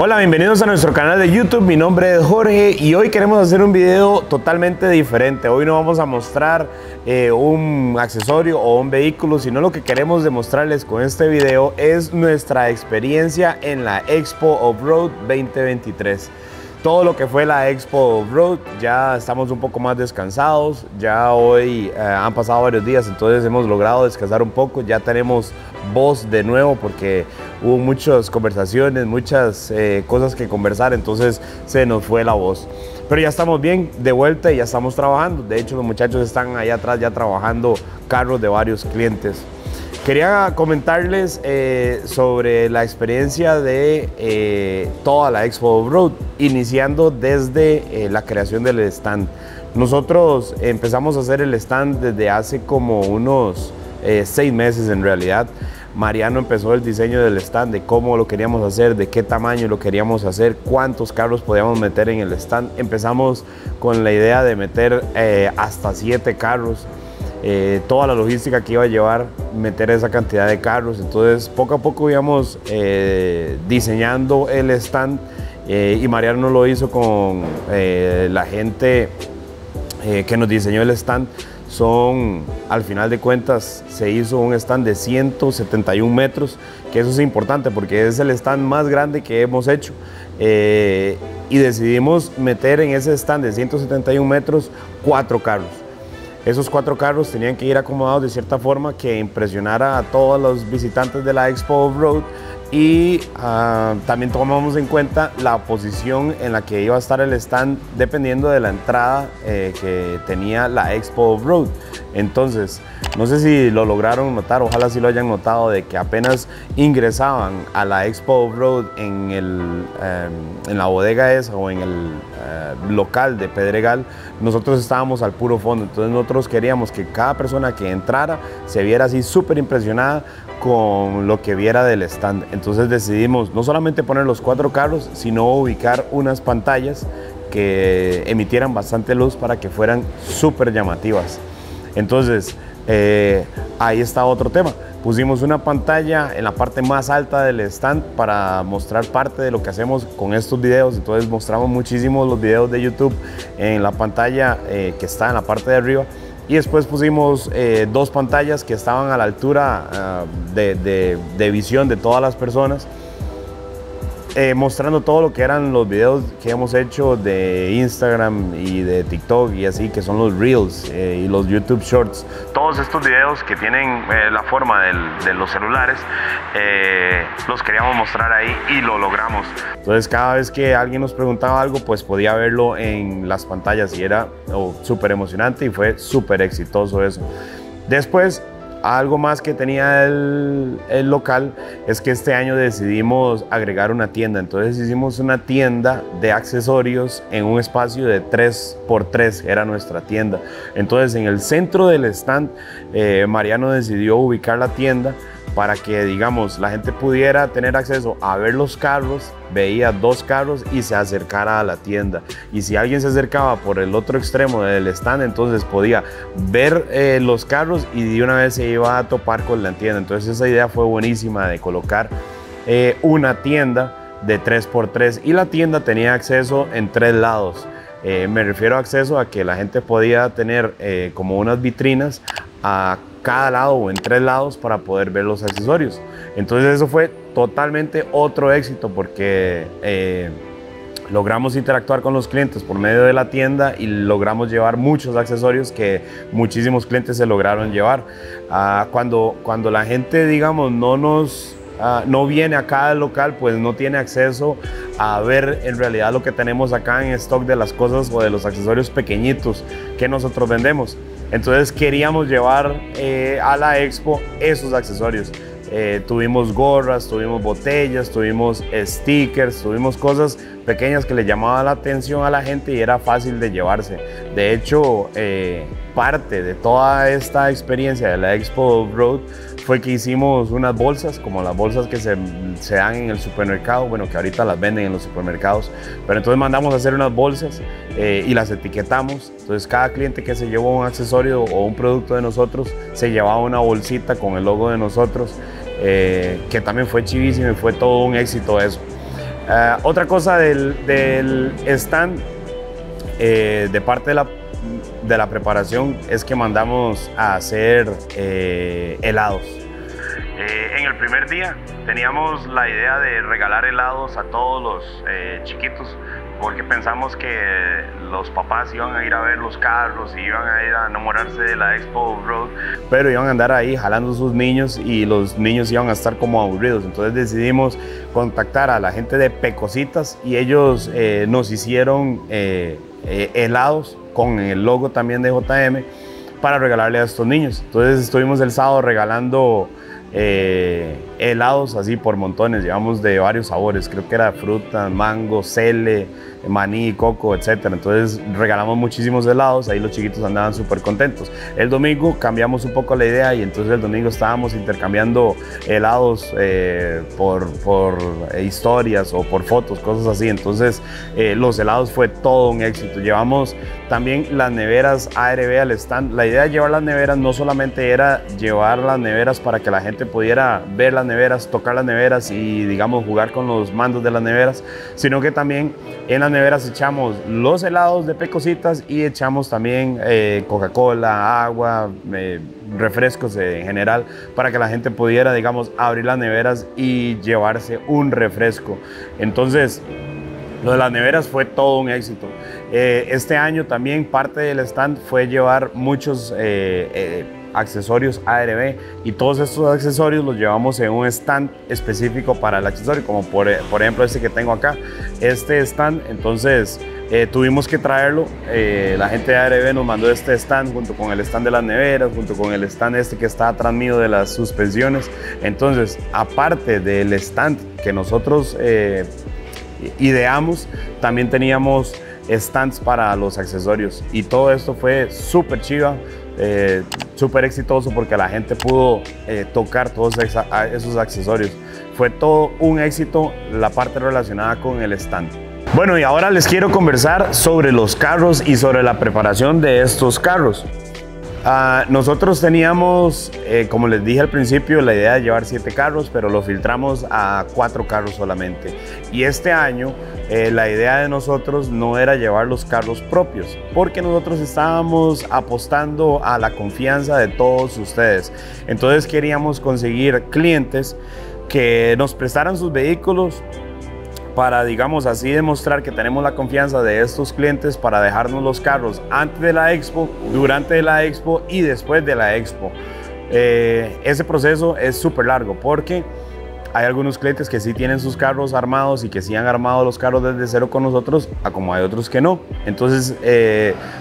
Hola, bienvenidos a nuestro canal de YouTube. Mi nombre es Jorge y hoy queremos hacer un video totalmente diferente. Hoy no vamos a mostrar un accesorio o un vehículo, sino lo que queremos demostrarles con este video es nuestra experiencia en la Expo Off Road 2023. Todo lo que fue la Expo Off Road, ya estamos un poco más descansados, ya hoy han pasado varios días, entonces hemos logrado descansar un poco, ya tenemos voz de nuevo porque hubo muchas conversaciones, muchas cosas que conversar, entonces se nos fue la voz. Pero ya estamos bien, de vuelta, y ya estamos trabajando. De hecho, los muchachos están allá atrás ya trabajando carros de varios clientes. Quería comentarles sobre la experiencia de toda la Expo Off Road, iniciando desde la creación del stand. Nosotros empezamos a hacer el stand desde hace como unos 6 meses en realidad. Mariano empezó el diseño del stand, de cómo lo queríamos hacer, de qué tamaño lo queríamos hacer, cuántos carros podíamos meter en el stand. Empezamos con la idea de meter hasta 7 carros. Toda la logística que iba a llevar meter esa cantidad de carros. Entonces poco a poco íbamos diseñando el stand y Mariano lo hizo con la gente que nos diseñó el stand. Al final de cuentas, se hizo un stand de 171 metros, que eso es importante porque es el stand más grande que hemos hecho. Y decidimos meter en ese stand de 171 metros 4 carros. Esos 4 carros tenían que ir acomodados de cierta forma que impresionara a todos los visitantes de la Expo Off Road, y también tomamos en cuenta la posición en la que iba a estar el stand dependiendo de la entrada que tenía la Expo Off Road. Entonces, no sé si lo lograron notar, ojalá sí lo hayan notado, de que apenas ingresaban a la Expo Off Road en la bodega esa o en el local de Pedregal, nosotros estábamos al puro fondo. Entonces nosotros queríamos que cada persona que entrara se viera así súper impresionada con lo que viera del stand. Entonces decidimos no solamente poner los 4 carros, sino ubicar unas pantallas que emitieran bastante luz para que fueran súper llamativas. Entonces ahí está otro tema. Pusimos una pantalla en la parte más alta del stand para mostrar parte de lo que hacemos con estos videos. Entonces mostramos muchísimo los videos de YouTube en la pantalla que está en la parte de arriba. Y después pusimos 2 pantallas que estaban a la altura de visión de todas las personas, mostrando todo lo que eran los videos que hemos hecho de Instagram y de TikTok y así, que son los Reels y los YouTube Shorts. Todos estos videos que tienen la forma de los celulares, los queríamos mostrar ahí y lo logramos. Entonces cada vez que alguien nos preguntaba algo, pues podía verlo en las pantallas y era súper emocionante y fue súper exitoso eso. Después, algo más que tenía el local es que este año decidimos agregar una tienda. Entonces hicimos una tienda de accesorios en un espacio de 3x3, era nuestra tienda. Entonces en el centro del stand Mariano decidió ubicar la tienda para que, digamos, la gente pudiera tener acceso a ver los carros, veía 2 carros y se acercara a la tienda. Y si alguien se acercaba por el otro extremo del stand, entonces podía ver los carros y de una vez se iba a topar con la tienda. Entonces esa idea fue buenísima de colocar una tienda de 3x3, y la tienda tenía acceso en 3 lados. Me refiero a acceso a que la gente podía tener como unas vitrinas a cada lado o en 3 lados para poder ver los accesorios. Entonces eso fue totalmente otro éxito porque logramos interactuar con los clientes por medio de la tienda y logramos llevar muchos accesorios que muchísimos clientes se lograron llevar. Cuando la gente, digamos, no viene acá al local, pues no tiene acceso a ver en realidad lo que tenemos acá en stock de las cosas o de los accesorios pequeñitos que nosotros vendemos. Entonces queríamos llevar a la Expo esos accesorios. Tuvimos gorras, tuvimos botellas, tuvimos stickers, tuvimos cosas pequeñas que le llamaban la atención a la gente y era fácil de llevarse. De hecho, parte de toda esta experiencia de la Expo Off Road fue que hicimos unas bolsas, como las bolsas que se dan en el supermercado, bueno, que ahorita las venden en los supermercados, pero entonces mandamos a hacer unas bolsas y las etiquetamos. Entonces cada cliente que se llevó un accesorio o un producto de nosotros se llevaba una bolsita con el logo de nosotros, que también fue chivísimo y fue todo un éxito eso. Otra cosa del stand, de parte de la preparación, es que mandamos a hacer helados. En el primer día teníamos la idea de regalar helados a todos los chiquitos, porque pensamos que los papás iban a ir a ver los carros y iban a ir a enamorarse de la Expo Off Road, pero iban a andar ahí jalando sus niños y los niños iban a estar como aburridos. Entonces decidimos contactar a la gente de Pecositas y ellos nos hicieron helados con el logo también de JM para regalarle a estos niños. Entonces estuvimos el sábado regalando helados así por montones, llevamos de varios sabores, creo que era fruta, mango, cele, maní, coco, etcétera. Entonces regalamos muchísimos helados, ahí los chiquitos andaban súper contentos. El domingo cambiamos un poco la idea y entonces el domingo estábamos intercambiando helados por historias o por fotos, cosas así. Entonces los helados fue todo un éxito. Llevamos también las neveras ARB al stand. La idea de llevar las neveras no solamente era llevar las neveras para que la gente pudiera ver las neveras, tocar las neveras y, digamos, jugar con los mandos de las neveras, sino que también en las neveras echamos los helados de Pecositas y echamos también Coca-Cola, agua, refrescos en general, para que la gente pudiera, digamos, abrir las neveras y llevarse un refresco. Entonces, lo de las neveras fue todo un éxito. Este año también parte del stand fue llevar muchos accesorios ARB, y todos estos accesorios los llevamos en un stand específico para el accesorio, como por ejemplo este que tengo acá, este stand. Entonces tuvimos que traerlo, la gente de ARB nos mandó este stand junto con el stand de las neveras, junto con el stand este que está atrás mío de las suspensiones. Entonces, aparte del stand que nosotros ideamos, también teníamos stands para los accesorios, y todo esto fue súper chiva, súper exitoso, porque la gente pudo tocar todos esos accesorios. Fue todo un éxito la parte relacionada con el stand. Bueno, y ahora les quiero conversar sobre los carros y sobre la preparación de estos carros. Nosotros teníamos, como les dije al principio, la idea de llevar 7 carros, pero lo filtramos a 4 carros solamente. Y este año la idea de nosotros no era llevar los carros propios, porque nosotros estábamos apostando a la confianza de todos ustedes. Entonces queríamos conseguir clientes que nos prestaran sus vehículos para, digamos así, demostrar que tenemos la confianza de estos clientes para dejarnos los carros antes de la Expo, durante la Expo y después de la Expo. Ese proceso es súper largo, porque hay algunos clientes que sí tienen sus carros armados y que sí han armado los carros desde cero con nosotros, a como hay otros que no. Entonces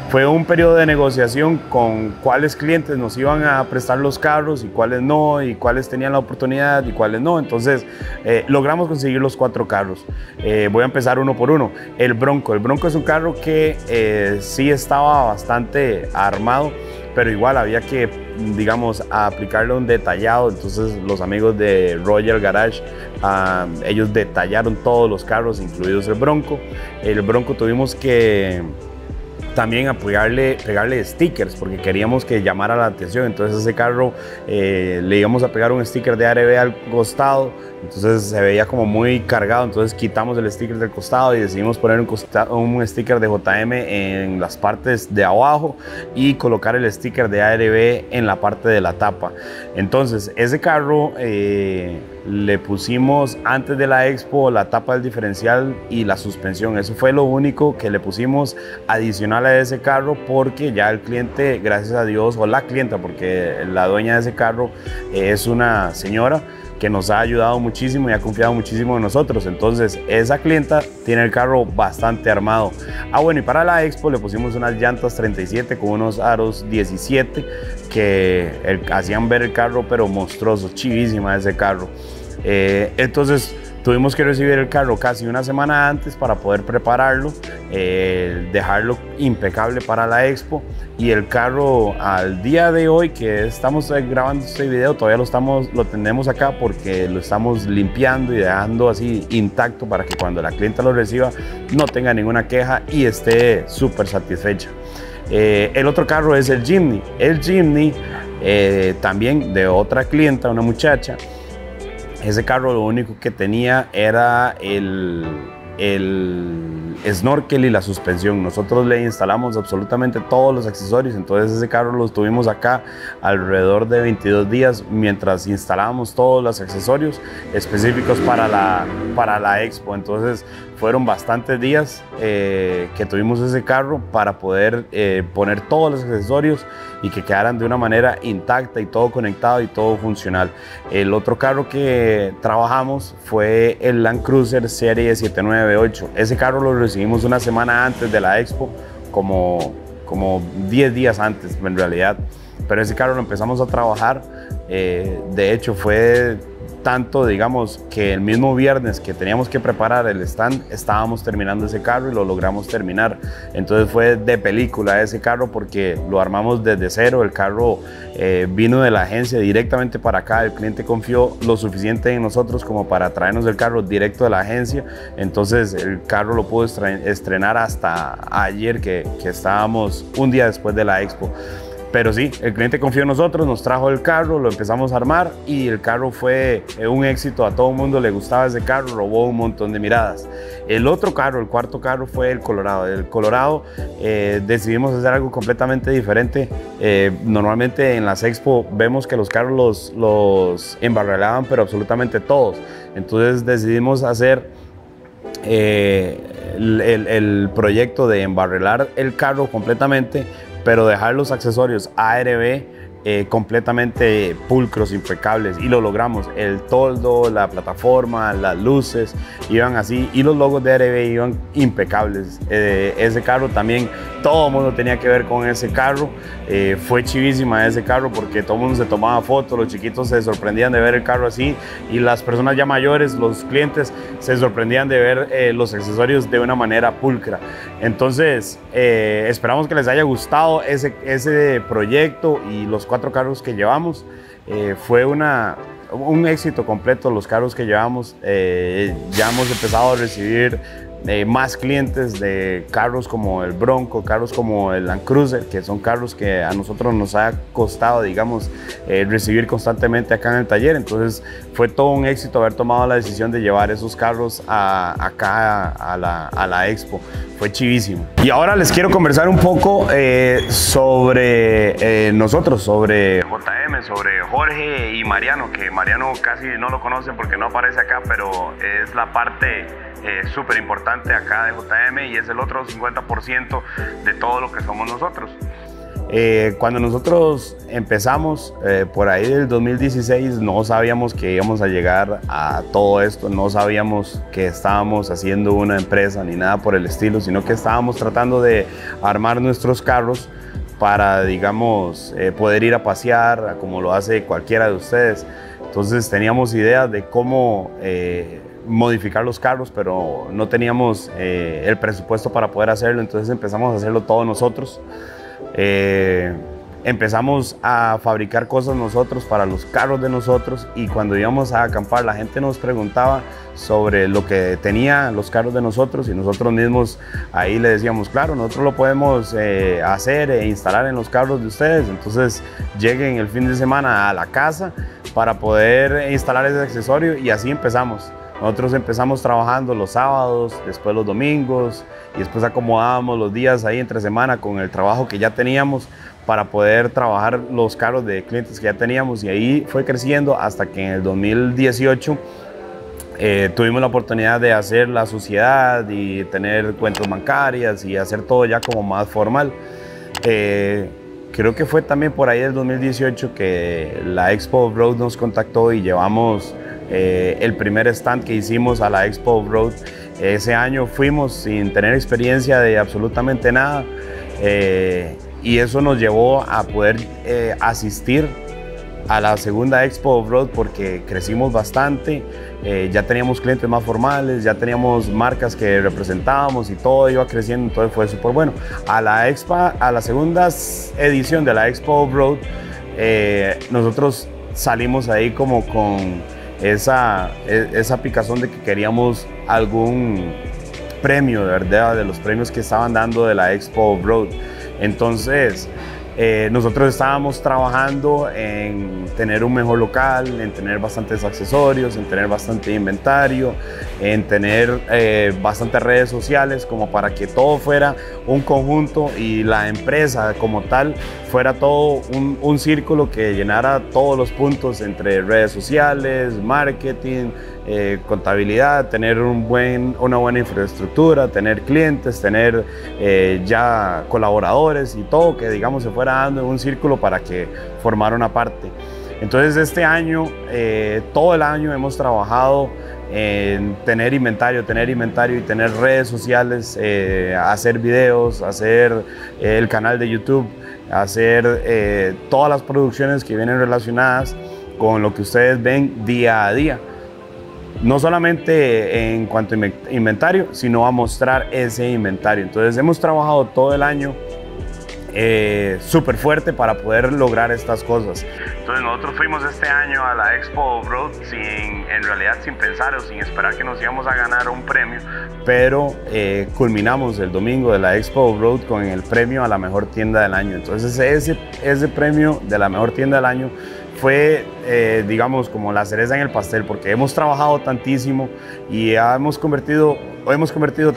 fue un periodo de negociación con cuáles clientes nos iban a prestar los carros y cuáles no, y cuáles tenían la oportunidad y cuáles no. Entonces logramos conseguir los 4 carros. Voy a empezar uno por uno. El Bronco. El Bronco es un carro que sí estaba bastante armado, pero igual había que, digamos, aplicarle un detallado. Entonces los amigos de Roger Garage, ellos detallaron todos los carros, incluidos el Bronco. El Bronco tuvimos que también pegarle stickers, porque queríamos que llamara la atención. Entonces ese carro le íbamos a pegar un sticker de ARB al costado, entonces se veía como muy cargado. Entonces quitamos el sticker del costado y decidimos poner un sticker de JM en las partes de abajo y colocar el sticker de ARB en la parte de la tapa. Entonces ese carro le pusimos antes de la Expo la tapa del diferencial y la suspensión. Eso fue lo único que le pusimos adicional a ese carro, porque ya el cliente, gracias a Dios, o la clienta, porque la dueña de ese carro es una señora que nos ha ayudado muchísimo y ha confiado muchísimo en nosotros. Entonces esa clienta tiene el carro bastante armado. Bueno, y para la Expo le pusimos unas llantas 37 con unos aros 17 que hacían ver el carro, pero monstruoso, chivísima ese carro. Entonces tuvimos que recibir el carro casi una semana antes para poder prepararlo, dejarlo impecable para la Expo. Y el carro, al día de hoy que estamos grabando este video, todavía lo tenemos acá, porque lo estamos limpiando y dejando así intacto para que cuando la clienta lo reciba no tenga ninguna queja y esté súper satisfecha. El otro carro es el Jimny. El Jimny, también de otra clienta, una muchacha. ese carro lo único que tenía era el snorkel y la suspensión. Nosotros le instalamos absolutamente todos los accesorios, entonces ese carro lo tuvimos acá alrededor de 22 días mientras instalábamos todos los accesorios específicos para la expo. Entonces fueron bastantes días que tuvimos ese carro para poder poner todos los accesorios y que quedaran de una manera intacta y todo conectado y todo funcional. El otro carro que trabajamos fue el Land Cruiser Serie 798. Ese carro lo recibimos una semana antes de la expo, como 10 días antes en realidad. Pero ese carro lo empezamos a trabajar, de hecho fue tanto, digamos, que el mismo viernes que teníamos que preparar el stand, estábamos terminando ese carro y lo logramos terminar. Entonces fue de película ese carro porque lo armamos desde cero. El carro vino de la agencia directamente para acá. El cliente confió lo suficiente en nosotros como para traernos el carro directo de la agencia. Entonces el carro lo pudo estrenar hasta ayer, que estábamos un día después de la expo. Pero sí, el cliente confió en nosotros, nos trajo el carro, lo empezamos a armar y el carro fue un éxito. A todo el mundo le gustaba ese carro, robó un montón de miradas. El otro carro, el cuarto carro, fue el Colorado. El Colorado decidimos hacer algo completamente diferente. Normalmente en las expo vemos que los carros los embarrelaban, pero absolutamente todos. Entonces decidimos hacer el proyecto de embarrelar el carro completamente, pero dejar los accesorios ARB completamente pulcros, impecables, y lo logramos. El toldo, la plataforma, las luces iban así y los logos de ARB iban impecables. Ese carro también, todo el mundo tenía que ver con ese carro. Fue chivísima ese carro porque todo el mundo se tomaba fotos, los chiquitos se sorprendían de ver el carro así y las personas ya mayores, los clientes, se sorprendían de ver los accesorios de una manera pulcra. Entonces esperamos que les haya gustado ese proyecto y los cuatro carros que llevamos. Fue un éxito completo los carros que llevamos. Ya hemos empezado a recibir más clientes de carros como el Bronco, carros como el Land Cruiser, que son carros que a nosotros nos ha costado, digamos, recibir constantemente acá en el taller. Entonces fue todo un éxito haber tomado la decisión de llevar esos carros acá a la expo. Fue chivísimo. Y ahora les quiero conversar un poco sobre nosotros, sobre JM, sobre Jorge y Mariano, que Mariano casi no lo conocen porque no aparece acá, pero es la parte súper importante acá de JM y es el otro 50% de todo lo que somos nosotros. Cuando nosotros empezamos por ahí del 2016, no sabíamos que íbamos a llegar a todo esto, no sabíamos que estábamos haciendo una empresa ni nada por el estilo, sino que estábamos tratando de armar nuestros carros para, digamos, poder ir a pasear como lo hace cualquiera de ustedes. Entonces teníamos ideas de cómo modificar los carros, pero no teníamos el presupuesto para poder hacerlo. Entonces empezamos a hacerlo todos nosotros. Empezamos a fabricar cosas nosotros para los carros de nosotros, y cuando íbamos a acampar la gente nos preguntaba sobre lo que tenían los carros de nosotros y nosotros mismos ahí le decíamos, claro, nosotros lo podemos hacer e instalar en los carros de ustedes. Entonces lleguen el fin de semana a la casa para poder instalar ese accesorio, y así empezamos. Nosotros empezamos trabajando los sábados, después los domingos, y después acomodábamos los días ahí entre semana con el trabajo que ya teníamos para poder trabajar los carros de clientes que ya teníamos, y ahí fue creciendo hasta que en el 2018 tuvimos la oportunidad de hacer la sociedad y tener cuentas bancarias y hacer todo ya como más formal. Creo que fue también por ahí del 2018 que la Expo Off Road nos contactó y llevamos el primer stand que hicimos a la Expo Off Road. Ese año fuimos sin tener experiencia de absolutamente nada, y eso nos llevó a poder asistir a la segunda Expo Off Road porque crecimos bastante. Ya teníamos clientes más formales, ya teníamos marcas que representábamos y todo iba creciendo, entonces fue súper bueno. A la segunda edición de la Expo Off Road nosotros salimos ahí como con esa picazón de que queríamos algún premio, de verdad, de los premios que estaban dando de la Expo Off Road. Entonces Nosotros estábamos trabajando en tener un mejor local, en tener bastantes accesorios, en tener bastante inventario, en tener bastantes redes sociales, como para que todo fuera un conjunto y la empresa como tal fuera todo un círculo que llenara todos los puntos entre redes sociales, marketing, contabilidad, tener una buena infraestructura, tener clientes, tener ya colaboradores y todo que digamos se fuera dando en un círculo para que formara una parte. Entonces este año, todo el año hemos trabajado en tener inventario y tener redes sociales, hacer videos, hacer el canal de YouTube, hacer todas las producciones que vienen relacionadas con lo que ustedes ven día a día. No solamente en cuanto a inventario, sino a mostrar ese inventario. Entonces hemos trabajado todo el año súper fuerte para poder lograr estas cosas. Entonces nosotros fuimos este año a la Expo Off Road en realidad sin pensar o sin esperar que nos íbamos a ganar un premio, pero culminamos el domingo de la Expo Off Road con el premio a la mejor tienda del año. Entonces ese premio de la mejor tienda del año fue, digamos, como la cereza en el pastel, porque hemos trabajado tantísimo y hemos convertido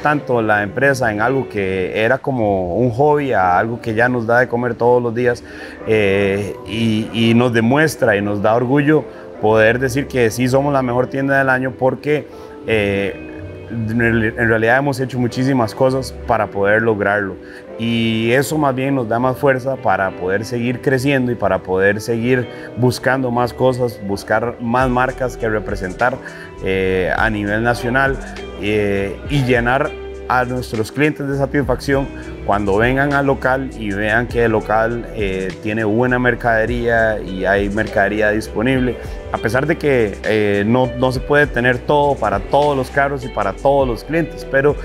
tanto la empresa en algo que era como un hobby a algo que ya nos da de comer todos los días, y nos demuestra y nos da orgullo poder decir que sí somos la mejor tienda del año, porque en realidad hemos hecho muchísimas cosas para poder lograrlo, y eso más bien nos da más fuerza para poder seguir creciendo y para poder seguir buscando más cosas, buscar más marcas que representar a nivel nacional, y llenar a nuestros clientes de satisfacción cuando vengan al local y vean que el local tiene buena mercadería y hay mercadería disponible. A pesar de que no se puede tener todo para todos los carros y para todos los clientes, pero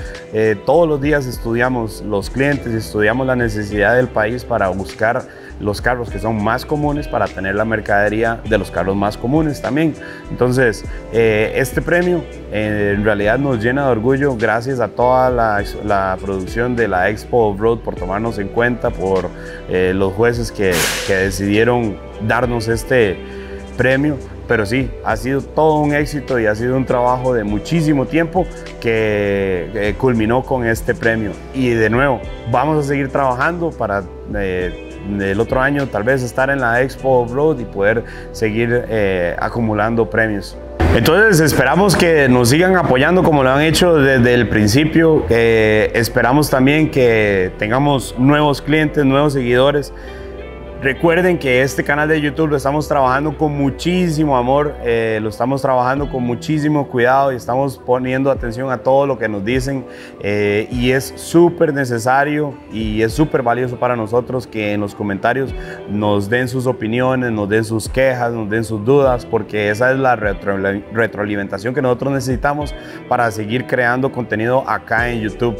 todos los días estudiamos los clientes, estudiamos la necesidad del país para buscar los carros que son más comunes, para tener la mercadería de los carros más comunes también. Entonces este premio en realidad nos llena de orgullo. Gracias a toda la producción de la Expo Off Road por tomarnos en cuenta, por los jueces que decidieron darnos este premio. Pero sí, ha sido todo un éxito y ha sido un trabajo de muchísimo tiempo que culminó con este premio. Y de nuevo, vamos a seguir trabajando para el otro año tal vez estar en la Expo Off Road y poder seguir acumulando premios. Entonces esperamos que nos sigan apoyando como lo han hecho desde el principio. Esperamos también que tengamos nuevos clientes, nuevos seguidores. Recuerden que este canal de YouTube lo estamos trabajando con muchísimo amor, lo estamos trabajando con muchísimo cuidado y estamos poniendo atención a todo lo que nos dicen, y es súper necesario y es súper valioso para nosotros que en los comentarios nos den sus opiniones, nos den sus quejas, nos den sus dudas, porque esa es la retroalimentación que nosotros necesitamos para seguir creando contenido acá en YouTube.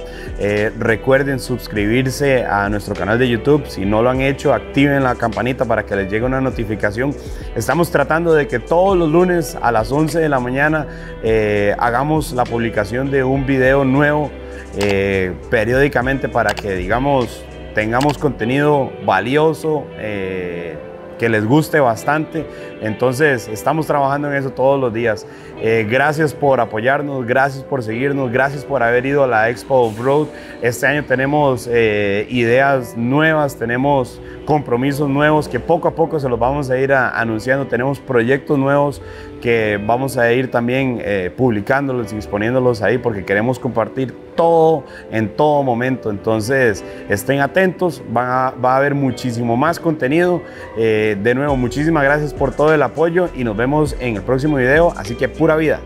Recuerden suscribirse a nuestro canal de YouTube. Si no lo han hecho, activen la campanita para que les llegue una notificación. Estamos tratando de que todos los lunes a las 11 de la mañana hagamos la publicación de un video nuevo periódicamente, para que digamos tengamos contenido valioso que les guste bastante. Entonces estamos trabajando en eso todos los días. Gracias por apoyarnos, gracias por seguirnos, gracias por haber ido a la Expo Off Road. Este año tenemos ideas nuevas, tenemos compromisos nuevos que poco a poco se los vamos a ir anunciando. Tenemos proyectos nuevos que vamos a ir también publicándolos y exponiéndolos ahí, porque queremos compartir todo en todo momento. Entonces estén atentos, va a haber muchísimo más contenido. De nuevo, muchísimas gracias por todo el apoyo y nos vemos en el próximo video. Así que pura vida.